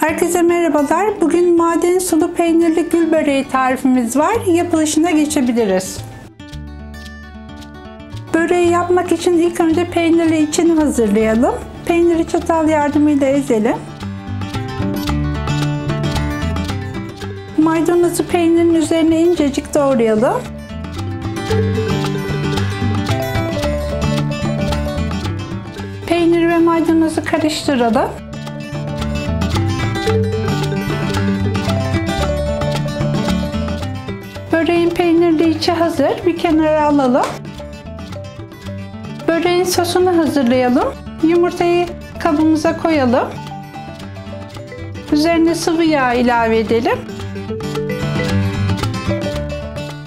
Herkese merhabalar. Bugün maden sulu peynirli gül böreği tarifimiz var. Yapılışına geçebiliriz. Böreği yapmak için ilk önce peynirli içini hazırlayalım. Peyniri çatal yardımıyla ezelim. Maydanozu peynirin üzerine incecik doğrayalım. Peynir ve maydanozu karıştıralım. Böreğin peynirli içi hazır. Bir kenara alalım. Böreğin sosunu hazırlayalım. Yumurtayı kabımıza koyalım. Üzerine sıvı yağ ilave edelim.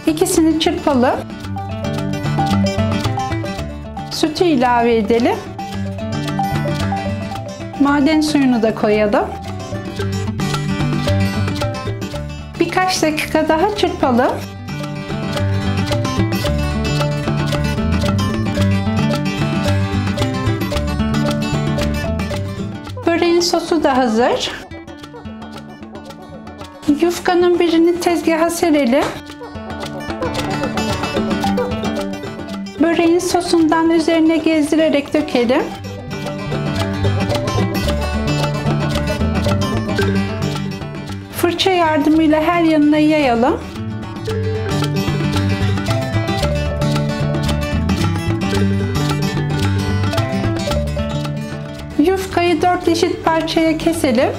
İkisini çırpalım. Sütü ilave edelim. Maden suyunu da koyalım. Birkaç dakika daha çırpalım. Böreğin sosu da hazır. Yufkanın birini tezgaha serelim. Böreğin sosundan üzerine gezdirerek dökelim. Fırça yardımıyla her yanına yayalım. Yufkayı 4 eşit parçaya keselim.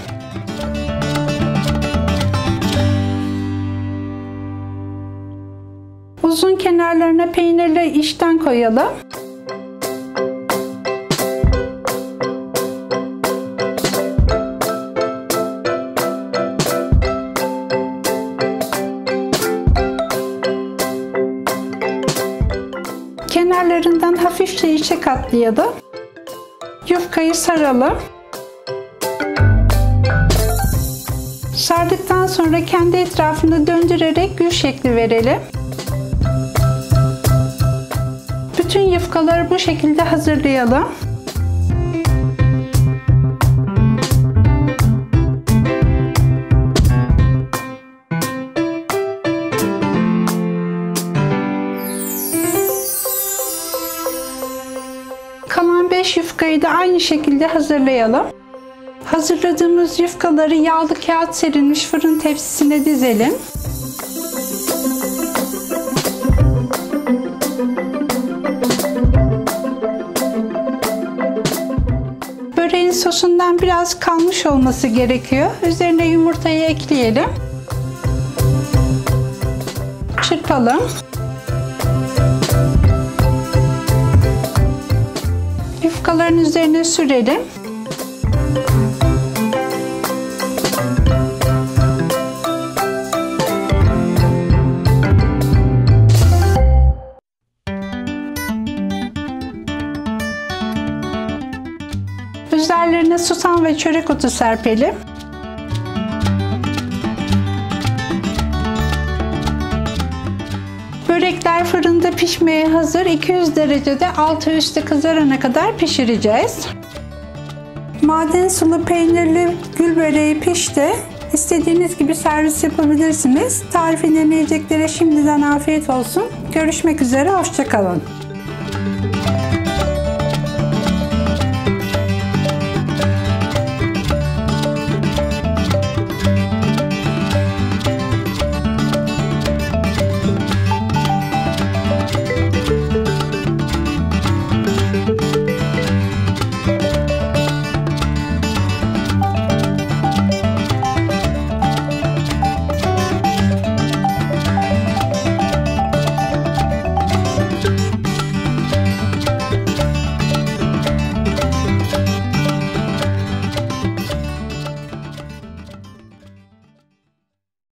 Uzun kenarlarına peynirle içten koyalım. Kenarlarından hafifçe içe katlayalım. Yufkayı saralım. Sardıktan sonra kendi etrafını döndürerek gül şekli verelim. Bütün yufkaları bu şekilde hazırlayalım. Kalan 5 yufkayı da aynı şekilde hazırlayalım. Hazırladığımız yufkaları yağlı kağıt serilmiş fırın tepsisine dizelim. Böreğin sosundan biraz kalmış olması gerekiyor. Üzerine yumurtayı ekleyelim. Çırpalım. Yufkaların üzerine sürelim. Üzerlerine susam ve çörek otu serpelim. Börekler fırında pişmeye hazır. 200 derecede altı üstü kızarana kadar pişireceğiz. Maden sulu peynirli gül böreği pişti. İstediğiniz gibi servis yapabilirsiniz. Tarifi deneyeceklere şimdiden afiyet olsun. Görüşmek üzere, hoşça kalın.